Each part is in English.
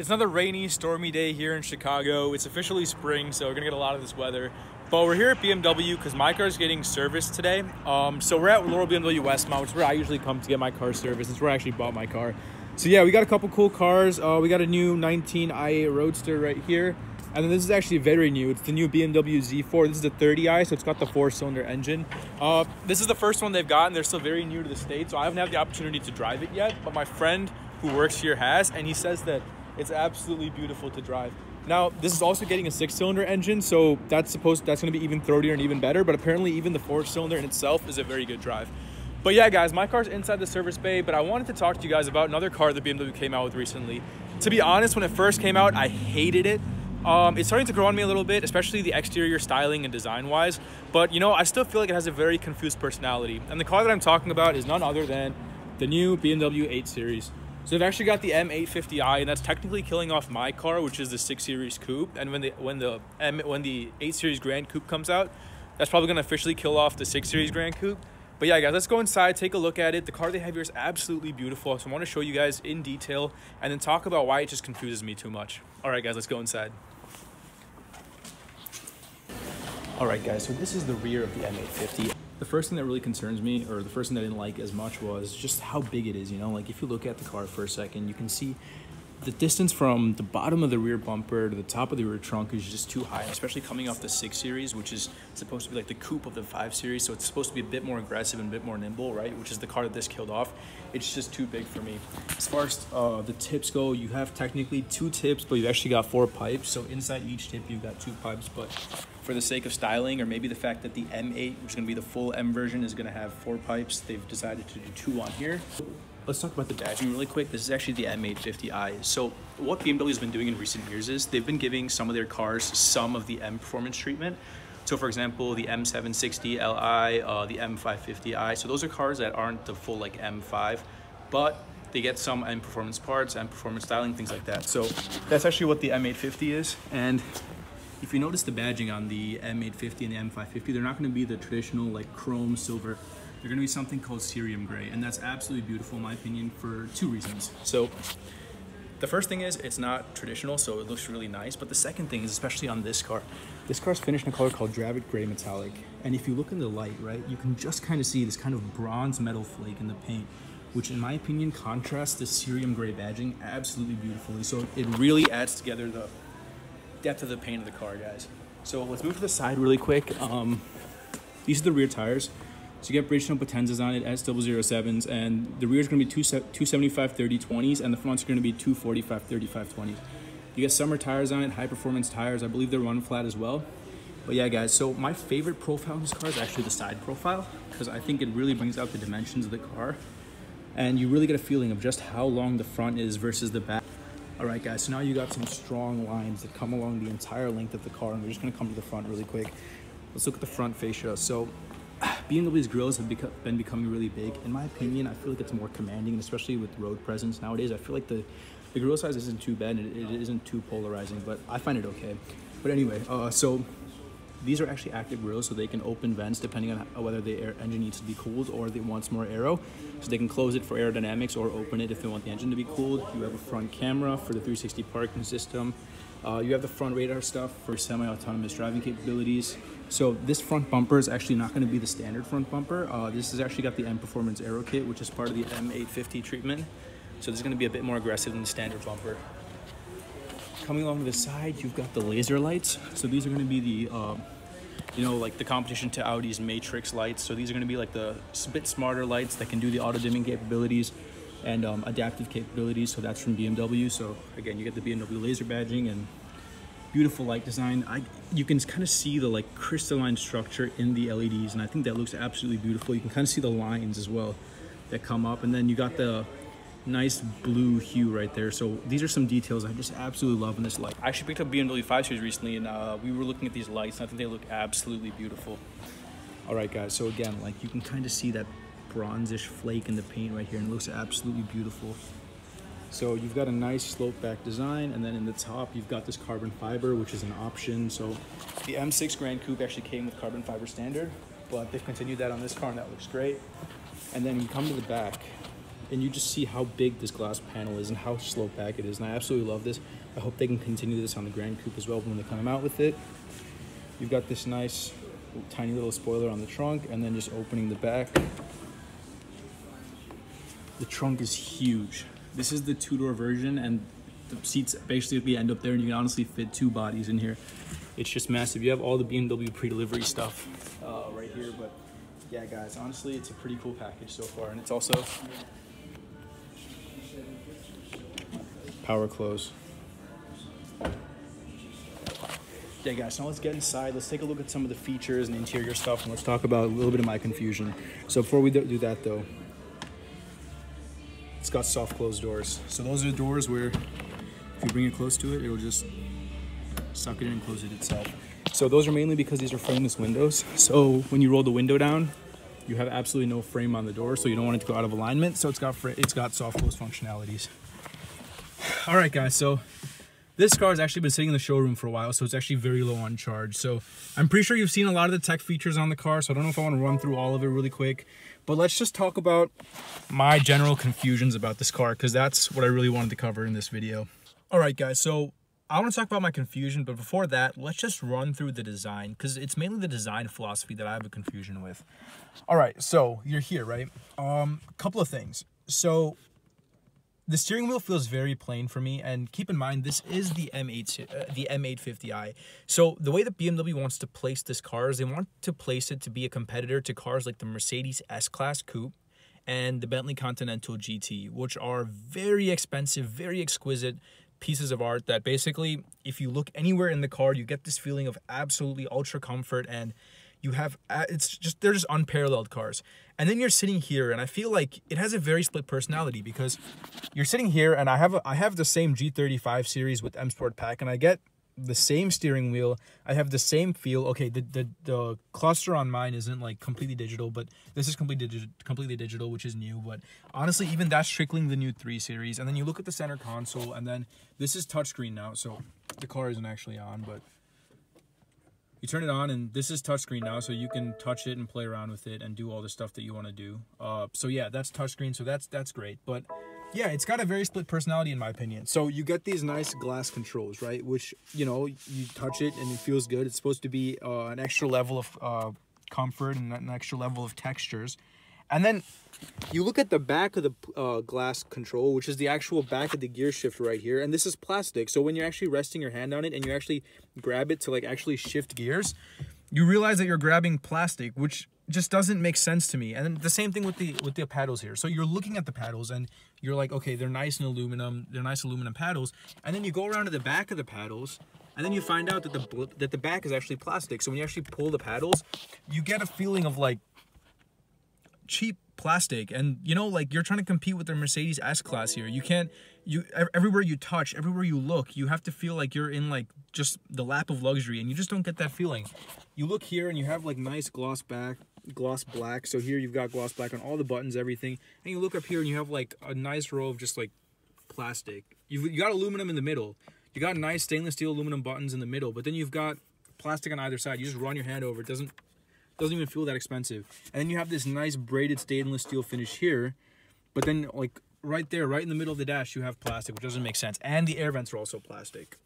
It's another rainy, stormy day here in Chicago. It's officially spring, so we're gonna get a lot of this weather. But we're here at BMW because my car's getting serviced today. So we're at Laurel BMW Westmount, which is where I usually come to get my car serviced. It's where I actually bought my car. So yeah, we got a couple cool cars. We got a new 19 i8 Roadster right here. And then this is actually very new. It's the new BMW Z4. This is the 30i, so it's got the 4-cylinder engine. This is the first one they've gotten. They're still very new to the state, so I haven't had the opportunity to drive it yet. But my friend who works here has, and he says that it's absolutely beautiful to drive. Now, this is also getting a 6-cylinder engine, so that's going to be even throatier and even better. But apparently, even the 4-cylinder in itself is a very good drive. But yeah, guys, my car's inside the service bay, but I wanted to talk to you guys about another car that BMW came out with recently. To be honest, when it first came out, I hated it. It's starting to grow on me a little bit, especially the exterior styling and design wise, but you know, I still feel like it has a very confused personality. And the car that I'm talking about is none other than the new BMW 8 Series. So they've actually got the M850i, and that's technically killing off my car, which is the 6 Series Coupe. And when the 8 Series Grand Coupe comes out, that's probably going to officially kill off the 6 Series Grand Coupe. But yeah, guys, let's go inside, take a look at it. The car they have here is absolutely beautiful, so I want to show you guys in detail and then talk about why it just confuses me too much. All right, guys, let's go inside. All right, guys, so this is the rear of the M850. The first thing that really concerns me, or the first thing I didn't like as much, was just how big it is, you know? Like, if you look at the car for a second, you can see the distance from the bottom of the rear bumper to the top of the rear trunk is just too high, especially coming off the 6 Series, which is supposed to be like the coupe of the 5 Series, so it's supposed to be a bit more aggressive and a bit more nimble, right? Which is the car that this killed off. It's just too big for me. As far as the tips go, you have technically 2 tips, but you've actually got 4 pipes, so inside each tip you've got 2 pipes, but for the sake of styling, or maybe the fact that the M8, which is going to be the full M version, is going to have 4 pipes, they've decided to do 2 on here. Let's talk about the badging really quick. This is actually the M850i. So what BMW has been doing in recent years is they've been giving some of their cars some of the M performance treatment. So for example, the M760li, the M550i. So those are cars that aren't the full like M5, but they get some M performance parts, M performance styling, things like that. So that's actually what the M850 is. And if you notice the badging on the M850 and the M550, they're not going to be the traditional like chrome, silver. They're going to be something called cerium gray, and that's absolutely beautiful in my opinion for 2 reasons. So the first thing is it's not traditional, so it looks really nice. But the second thing is, especially on this car, this car's finished in a color called Dravit Gray Metallic. And if you look in the light, right, you can just kind of see this kind of bronze metal flake in the paint, which in my opinion contrasts the cerium gray badging absolutely beautifully. So it really adds together the depth of the paint of the car, guys. So let's move to the side really quick. These are the rear tires. So you get Bridgestone Potenzas on it, S007s, and the rear is going to be 275/30/20s, and the fronts are going to be 245/35/20s. You get summer tires on it, high-performance tires. I believe they're run flat as well. But yeah, guys, so my favorite profile in this car is actually the side profile, because I think it really brings out the dimensions of the car, and you really get a feeling of just how long the front is versus the back. All right, guys, so now you got some strong lines that come along the entire length of the car, and we're just going to come to the front really quick. Let's look at the front fascia. So BMW's grills have been becoming really big. In my opinion, I feel like it's more commanding, and especially with road presence nowadays, I feel like the grill size isn't too bad, and it isn't too polarizing, but I find it okay. But anyway, so these are actually active grills, so they can open vents depending on whether the engine needs to be cooled or they want more aero. So they can close it for aerodynamics or open it if they want the engine to be cooled. You have a front camera for the 360 parking system. You have the front radar stuff for semi-autonomous driving capabilities. So this front bumper is actually not going to be the standard front bumper. This has actually got the M Performance Aero Kit, which is part of the M850 treatment. So this is going to be a bit more aggressive than the standard bumper. Coming along the side, you've got the laser lights. So these are going to be the, you know, like the competition to Audi's Matrix lights. So these are going to be like the bit smarter lights that can do the auto dimming capabilities and adaptive capabilities. So that's from BMW. So again, you get the BMW laser badging and beautiful light design. You can kind of see the like crystalline structure in the LEDs, and I think that looks absolutely beautiful. You can kind of see the lines as well that come up, and then you got the nice blue hue right there. So these are some details I just absolutely love in this light. I actually picked up BMW 5 Series recently, and we were looking at these lights, and I think they look absolutely beautiful. All right, guys, so again, like you can kind of see that bronzish flake in the paint right here, and it looks absolutely beautiful. So you've got a nice slope back design, and then in the top you've got this carbon fiber, which is an option. So the M6 Grand Coupe actually came with carbon fiber standard, but they've continued that on this car, and that looks great. And then you come to the back, and you just see how big this glass panel is and how slow back it is, and I absolutely love this. I hope they can continue this on the Grand Coupe as well when they come out with it. You've got this nice tiny little spoiler on the trunk, and then just opening the back. The trunk is huge. This is the two-door version, and the seats basically end up there, and you can honestly fit two bodies in here. It's just massive. You have all the BMW pre-delivery stuff right here, but yeah, guys, honestly, it's a pretty cool package so far, and it's also power close. Okay, guys, so now let's get inside. Let's take a look at some of the features and interior stuff, and let's talk about a little bit of my confusion. So before we do that, though, it's got soft close doors. So those are the doors where if you bring it close to it, it'll just suck it in and close it itself. So those are mainly because these are frameless windows. So when you roll the window down, you have absolutely no frame on the door, so you don't want it to go out of alignment. So it's got soft close functionalities. All right, guys, so this car has actually been sitting in the showroom for a while, so it's actually very low on charge. So I'm pretty sure you've seen a lot of the tech features on the car, so I don't know if I want to run through all of it really quick. But let's just talk about my general confusions about this car, because that's what I really wanted to cover in this video. All right, guys, so I want to talk about my confusion, but before that, let's just run through the design, because it's mainly the design philosophy that I have a confusion with. All right, so you're here, right? A couple of things. So the steering wheel feels very plain for me, and keep in mind, this is the M850i. So the way that BMW wants to place this car is they want to place it to be a competitor to cars like the Mercedes S-Class Coupe and the Bentley Continental GT, which are very expensive, very exquisite pieces of art that basically, if you look anywhere in the car, you get this feeling of absolutely ultra comfort, and you have, they're just unparalleled cars. And then you're sitting here, and I feel like it has a very split personality, because you're sitting here and I have the same G35 series with M Sport Pack, and I get the same steering wheel. I have the same feel. Okay, the cluster on mine isn't like completely digital, but this is completely digital, which is new. But honestly, even that's trickling the new 3 Series. And then you look at the center console, and then this is touchscreen now, so the car isn't actually on, but you turn it on, and this is touchscreen now, so you can touch it and play around with it and do all the stuff that you want to do. So yeah, that's touchscreen, so that's great. But yeah, it's got a very split personality in my opinion. So you get these nice glass controls, right? Which, you know, you touch it and it feels good. It's supposed to be an extra level of comfort and an extra level of textures. And then you look at the back of the glass control, which is the actual back of the gear shift right here. And this is plastic. So when you're actually resting your hand on it and you actually grab it to like actually shift gears, you realize that you're grabbing plastic, which just doesn't make sense to me. And the same thing with the paddles here. So you're looking at the paddles and you're like, okay, they're nice and aluminum. They're nice aluminum paddles. And then you go around to the back of the paddles, and then you find out that the back is actually plastic. So when you actually pull the paddles, you get a feeling of like cheap plastic, and you know, like you're trying to compete with the Mercedes S-Class here. You can't, everywhere you touch, everywhere you look, you have to feel like you're in like just the lap of luxury, and you just don't get that feeling. You look here and you have like nice gloss back, gloss black. So here you've got gloss black on all the buttons, everything. And you look up here and you have like a nice row of just like plastic. You got aluminum in the middle. You got nice stainless steel aluminum buttons in the middle, but then you've got plastic on either side. You just run your hand over. It doesn't even feel that expensive. And then you have this nice braided stainless steel finish here, but then like right there, right in the middle of the dash, you have plastic, which doesn't make sense. And the air vents are also plastic.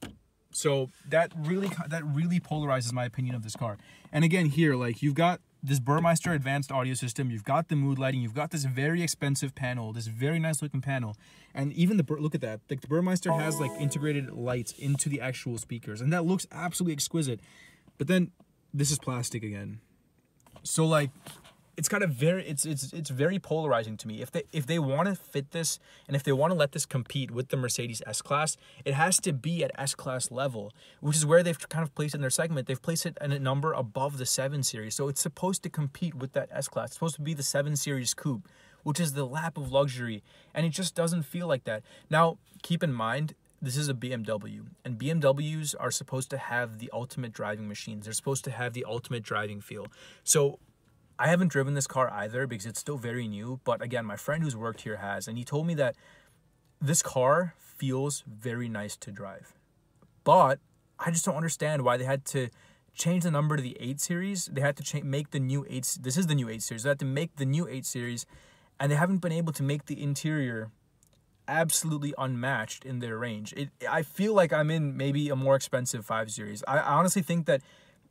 So that really polarizes my opinion of this car. And again, here, like you've got this Burmeister advanced audio system, you've got the mood lighting, you've got this very expensive panel, this very nice looking panel. And even look at that, like the Burmeister has like integrated lights into the actual speakers, and that looks absolutely exquisite. But then this is plastic again. So like, it's kind of it's very polarizing to me. If they want to fit this, and if they want to let this compete with the Mercedes S-Class, it has to be at S-Class level, which is where they've kind of placed it in their segment. They've placed it in a number above the 7 Series, so it's supposed to compete with that S-Class. It's supposed to be the 7 Series Coupe, which is the lap of luxury, and it just doesn't feel like that. Now, keep in mind, this is a BMW, and BMWs are supposed to have the ultimate driving machines. They're supposed to have the ultimate driving feel. So I haven't driven this car either because it's still very new. But again, my friend who's worked here has, and he told me that this car feels very nice to drive. But I just don't understand why they had to change the number to the 8 Series. They had to make the new 8. This is the new 8 Series. They had to make the new 8 Series and they haven't been able to make the interior absolutely unmatched in their range. I feel like I'm in maybe a more expensive 5 Series. I honestly think that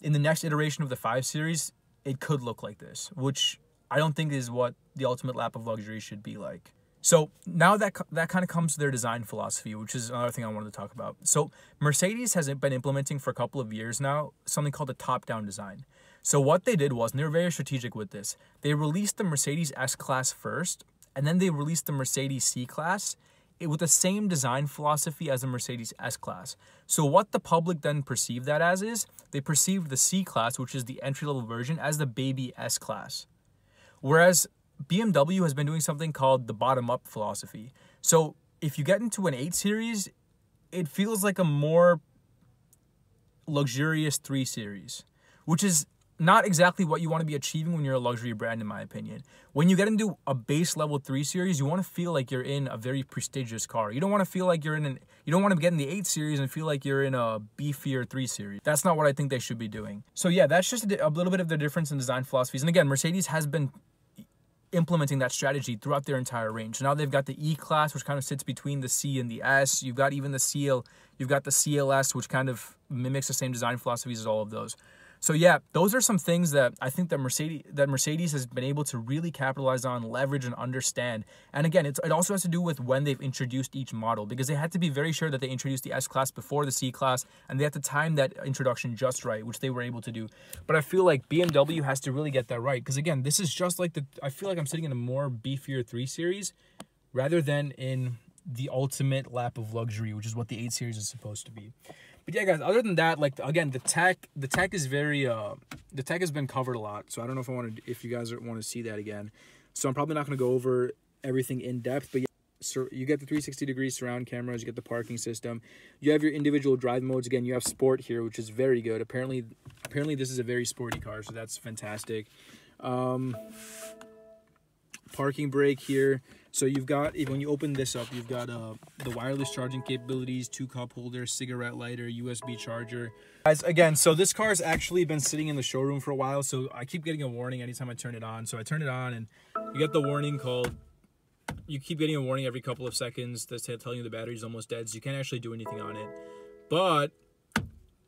in the next iteration of the 5 Series, it could look like this, which I don't think is what the ultimate lap of luxury should be like. So now that kind of comes to their design philosophy, which is another thing I wanted to talk about. So Mercedes has been implementing for a couple of years now something called a top-down design. So what they did was, and they were very strategic with this, they released the Mercedes S-Class first, and then they released the Mercedes C-Class with the same design philosophy as the Mercedes S-Class. So what the public then perceived that as is, they perceived the C-Class, which is the entry-level version, as the baby S-Class. Whereas BMW has been doing something called the bottom-up philosophy. So if you get into an 8 Series, it feels like a more luxurious 3 Series, which is not exactly what you want to be achieving when you're a luxury brand, in my opinion. When you get into a base level 3 Series, you want to feel like you're in a very prestigious car. You don't want to feel like you're in you don't want to get in the 8 Series and feel like you're in a beefier 3 Series. That's not what I think they should be doing. So yeah, that's just a little bit of the difference in design philosophies. And again, Mercedes has been implementing that strategy throughout their entire range. Now they've got the E-Class, which kind of sits between the C and the S. You've got even the CL, you've got the CLS, which kind of mimics the same design philosophies as all of those. So yeah, those are some things that I think that Mercedes has been able to really capitalize on, leverage, and understand. And again, it also has to do with when they've introduced each model, because they had to be very sure that they introduced the S-Class before the C-Class, and they had to time that introduction just right, which they were able to do. But I feel like BMW has to really get that right, because again, this is just like I feel like I'm sitting in a more beefier 3 Series rather than in the ultimate lap of luxury, which is what the 8 Series is supposed to be. But yeah, guys, other than that, like, again, the tech is very, the tech has been covered a lot. So I don't know if if you guys want to see that again. So I'm probably not going to go over everything in depth, but yeah, so you get the 360-degree surround cameras, you get the parking system, you have your individual drive modes. Again, you have sport here, which is very good. Apparently this is a very sporty car, so that's fantastic. Parking brake here. So you've got, when you open this up, you've got the wireless charging capabilities, 2 cup holders, cigarette lighter, USB charger. Guys, again, so this car's actually been sitting in the showroom for a while, so I keep getting a warning anytime I turn it on. So I turn it on and you get the warning called, you keep getting a warning every couple of seconds that's telling you the battery's almost dead, so you can't actually do anything on it. But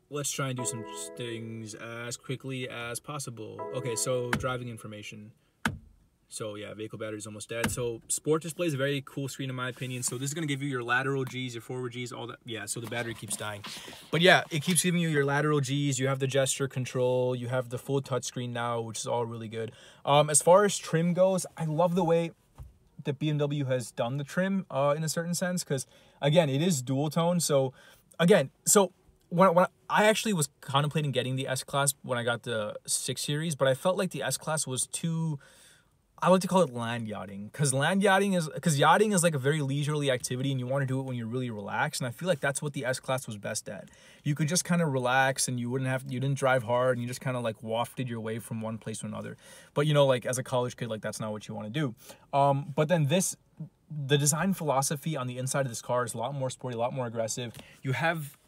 let's try and do some things as quickly as possible. Okay, so driving information. So yeah, vehicle battery is almost dead. So sport display is a very cool screen in my opinion. So this is going to give you your lateral Gs, your forward Gs, all that. Yeah, so the battery keeps dying. But yeah, it keeps giving you your lateral Gs. You have the gesture control. You have the full touchscreen now, which is all really good. As far as trim goes, I love the way that BMW has done the trim in a certain sense. Because again, it is dual tone. So again, so when I actually was contemplating getting the S-Class when I got the 6 Series. But I felt like the S-Class was too... I like to call it land yachting, because yachting is like a very leisurely activity and you want to do it when you're really relaxed. And I feel like that's what the S-Class was best at. You could just kind of relax and you didn't drive hard and you just kind of like wafted your way from one place to another. But you know, like as a college kid, like that's not what you want to do. But then the design philosophy on the inside of this car is a lot more sporty, a lot more aggressive. You have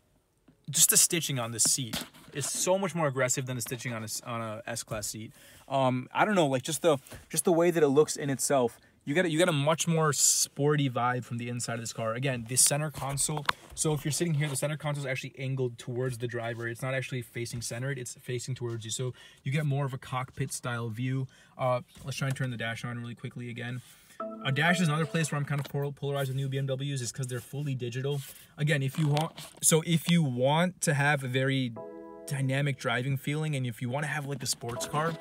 just the stitching on the seat is so much more aggressive than the stitching on a S-Class seat. I don't know, like just the way that it looks in itself, you get a much more sporty vibe from the inside of this car. Again, the center console. So if you're sitting here, the center console is actually angled towards the driver. It's not actually facing centered; it's facing towards you. So you get more of a cockpit style view. Let's try and turn the dash on really quickly again. A dash is another place where I'm kind of polarized with new BMWs, is because they're fully digital. Again, if you want to have a very dynamic driving feeling, and if you want to have like a sports car,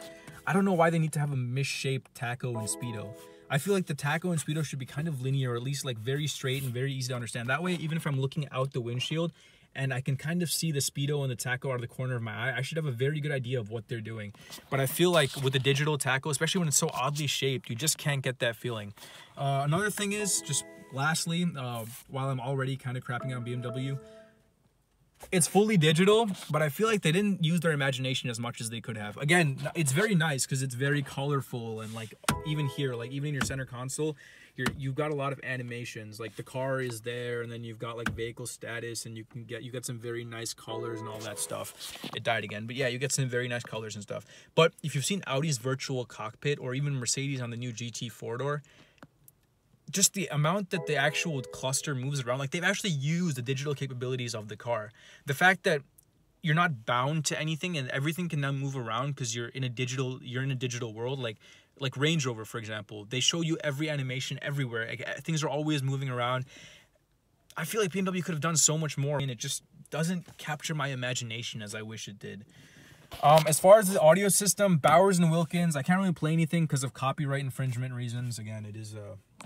I don't know why they need to have a misshaped Taco and Speedo. I feel like the Taco and Speedo should be kind of linear, or at least like very straight and very easy to understand. That way, even if I'm looking out the windshield and I can kind of see the Speedo and the Taco out of the corner of my eye, I should have a very good idea of what they're doing. But I feel like with the digital Taco, especially when it's so oddly shaped, you just can't get that feeling. Another thing is, just lastly, while I'm already kind of crapping on BMW, It's fully digital, but I feel like they didn't use their imagination as much as they could have. Again, it's very nice because it's very colorful, and like even here, like even in your center console, you've got a lot of animations. Like the car is there, and then you've got like vehicle status, and you get some very nice colors and all that stuff. It died again, but yeah, you get some very nice colors and stuff. But if you've seen Audi's virtual cockpit or even Mercedes on the new GT four-door, just the amount that the actual cluster moves around, like they've actually used the digital capabilities of the car. The fact that you're not bound to anything and everything can now move around because you're in a digital world. Like Range Rover, for example, they show you every animation everywhere. Like, things are always moving around. I feel like BMW could have done so much more, and it just doesn't capture my imagination as I wish it did. As far as the audio system, Bowers and Wilkins, I can't really play anything because of copyright infringement reasons. Again,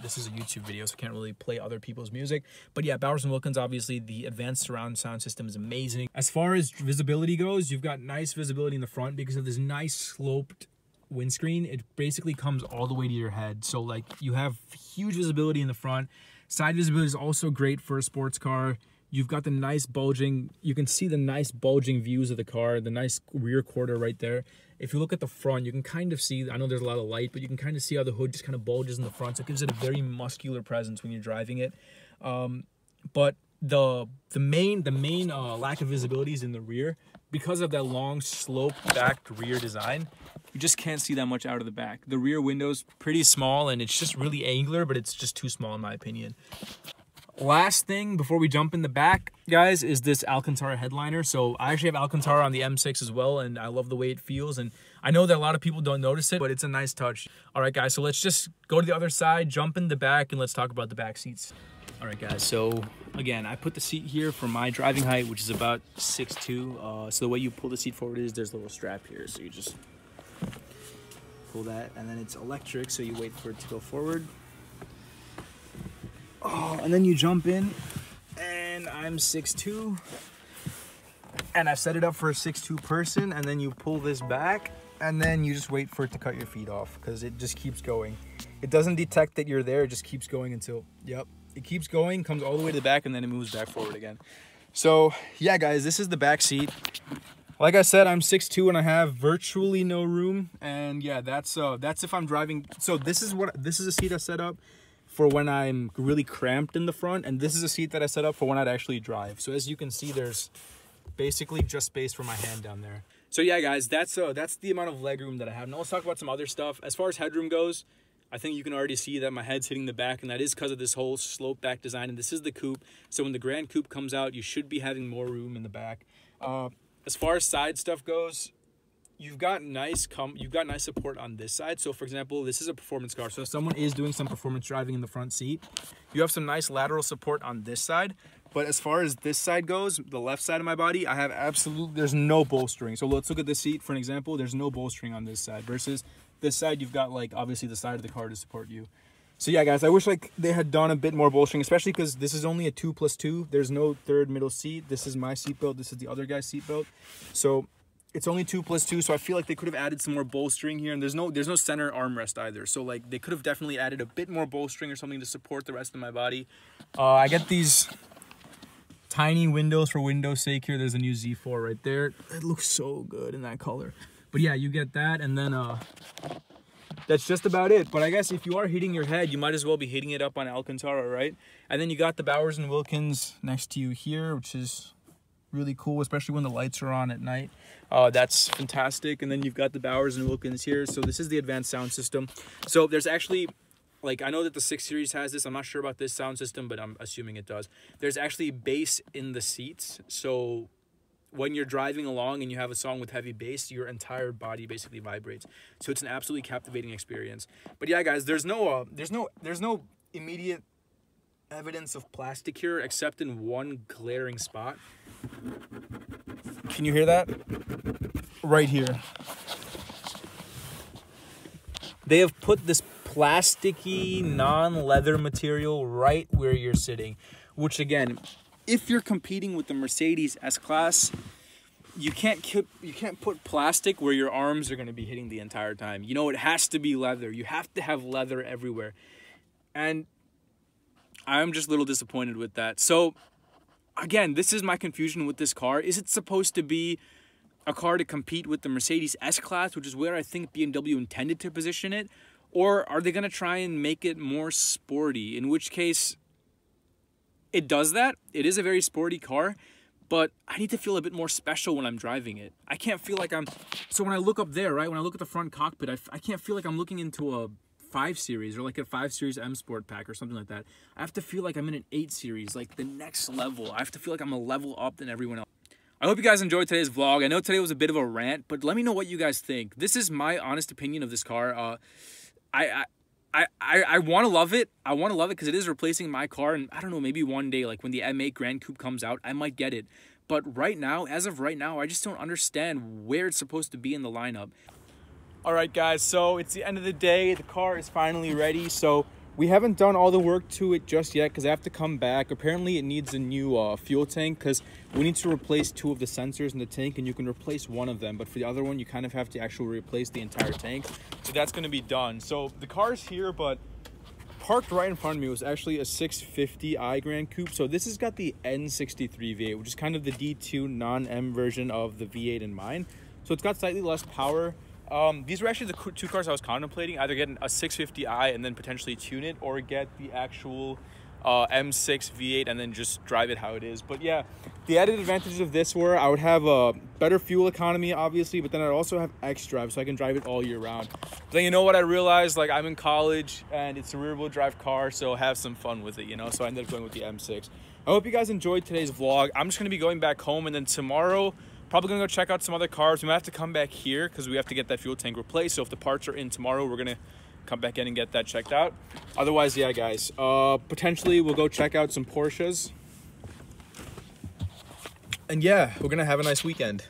this is a YouTube video, so I can't really play other people's music. But yeah, Bowers and Wilkins, obviously, the advanced surround sound system is amazing. As far as visibility goes, you've got nice visibility in the front because of this nice sloped windscreen. It basically comes all the way to your head. So like you have huge visibility in the front. Side visibility is also great for a sports car. You've got the nice bulging, you can see the nice bulging views of the car, the nice rear quarter right there. If you look at the front, you can kind of see, I know there's a lot of light, but you can kind of see how the hood just kind of bulges in the front. So it gives it a very muscular presence when you're driving it. But the main lack of visibility is in the rear. Because of that long sloped back rear design, you just can't see that much out of the back. The rear window's pretty small and it's just really angular, but it's just too small in my opinion. Last thing before we jump in the back, guys, is this Alcantara headliner. So I actually have Alcantara on the M6 as well, and I love the way it feels, and I know that a lot of people don't notice it, but it's a nice touch. All right, guys, so let's just go to the other side, jump in the back, and let's talk about the back seats. All right, guys, so again, I put the seat here for my driving height, which is about 6'2". So the way you pull the seat forward is there's a little strap here, so you just pull that, and then it's electric, so you wait for it to go forward. Oh, and then you jump in, and I'm 6'2", and I've set it up for a 6'2" person, and then you pull this back, and then you just wait for it to cut your feet off, because it just keeps going. It doesn't detect that you're there, it just keeps going until, yep, it keeps going, comes all the way to the back, and then it moves back forward again. So, yeah, guys, this is the back seat. Like I said, I'm 6'2", and I have virtually no room, and yeah, that's if I'm driving. So this is a seat I set up for when I'm really cramped in the front, and this is a seat that I set up for when I'd actually drive. So as you can see, there's basically just space for my hand down there. So yeah, guys, that's the amount of legroom that I have. Now let's talk about some other stuff. As far as headroom goes, I think you can already see that my head's hitting the back, and that is because of this whole slope back design, and this is the coupe. So when the Grand Coupe comes out, you should be having more room in the back. As far as side stuff goes, You've got nice support on this side. So for example, this is a performance car, so if someone is doing some performance driving in the front seat, you have some nice lateral support on this side. But as far as this side goes, the left side of my body, I have absolutely, there's no bolstering. So let's look at the seat for an example. There's no bolstering on this side versus this side. You've got like obviously the side of the car to support you. So yeah, guys, I wish like they had done a bit more bolstering, especially because this is only a 2+2. There's no third middle seat. This is my seatbelt. This is the other guy's seatbelt. So it's only 2+2, so I feel like they could have added some more bolstering here, and there's no center armrest either. So like they could have definitely added a bit more bolstering or something to support the rest of my body. I get these tiny windows for window's sake here. There's a new Z4 right there. It looks so good in that color. But yeah, you get that, and then that's just about it. But I guess if you are hitting your head, you might as well be hitting it up on Alcantara, right? And then you got the Bowers and Wilkins next to you here, which is really cool, especially when the lights are on at night. That's fantastic. And then you've got the Bowers and Wilkins here. So this is the advanced sound system. So there's actually, like, I know that the 6 Series has this. I'm not sure about this sound system, but I'm assuming it does. There's actually bass in the seats. So when you're driving along and you have a song with heavy bass, your entire body basically vibrates. So it's an absolutely captivating experience. But yeah, guys, there's no immediate evidence of plastic here except in one glaring spot. Can you hear that? Right here. They have put this plasticky non-leather material right where you're sitting, which again, if you're competing with the Mercedes S-Class, you can't put plastic where your arms are going to be hitting the entire time. You know, it has to be leather. You have to have leather everywhere. And I'm just a little disappointed with that. So again, this is my confusion with this car. Is it supposed to be a car to compete with the Mercedes S-Class, which is where I think BMW intended to position it? Or are they going to try and make it more sporty? In which case, it does that. It is a very sporty car, but I need to feel a bit more special when I'm driving it. I can't feel like I'm... So when I look up there, right, when I look at the front cockpit, I can't feel like I'm looking into a 5 Series or like a 5 Series M Sport Pack or something like that. I have to feel like I'm in an 8 Series, like the next level. I have to feel like I'm a level up than everyone else. I hope you guys enjoyed today's vlog. I know today was a bit of a rant, but let me know what you guys think. This is my honest opinion of this car. I want to love it. I want to love it because it is replacing my car. And I don't know, maybe one day, like when the M8 Grand Coupe comes out, I might get it. But right now, as of right now, I just don't understand where it's supposed to be in the lineup. All right, guys, so it's the end of the day. The car is finally ready. So we haven't done all the work to it just yet because I have to come back. Apparently, it needs a new fuel tank because we need to replace two of the sensors in the tank, and you can replace one of them. But for the other one, you kind of have to actually replace the entire tank. So that's going to be done. So the car's here, but parked right in front of me was actually a 650i Grand Coupe. So this has got the N63 V8, which is kind of the D2 non-M version of the V8 in mine. So it's got slightly less power. These were actually the two cars I was contemplating, either getting a 650i and then potentially tune it, or get the actual M6 V8 and then just drive it how it is. But yeah, the added advantages of this were I would have a better fuel economy, obviously, but then I'd also have xDrive, so I can drive it all year round. But then, you know what, I realized, like, I'm in college and it's a rear-wheel drive car, so have some fun with it, you know? So I ended up going with the M6. I hope you guys enjoyed today's vlog. I'm just going to be going back home, and then tomorrow... probably gonna go check out some other cars. We might have to come back here because we have to get that fuel tank replaced. So if the parts are in tomorrow, we're gonna come back in and get that checked out. Otherwise, yeah, guys, potentially we'll go check out some Porsches. And yeah, we're gonna have a nice weekend.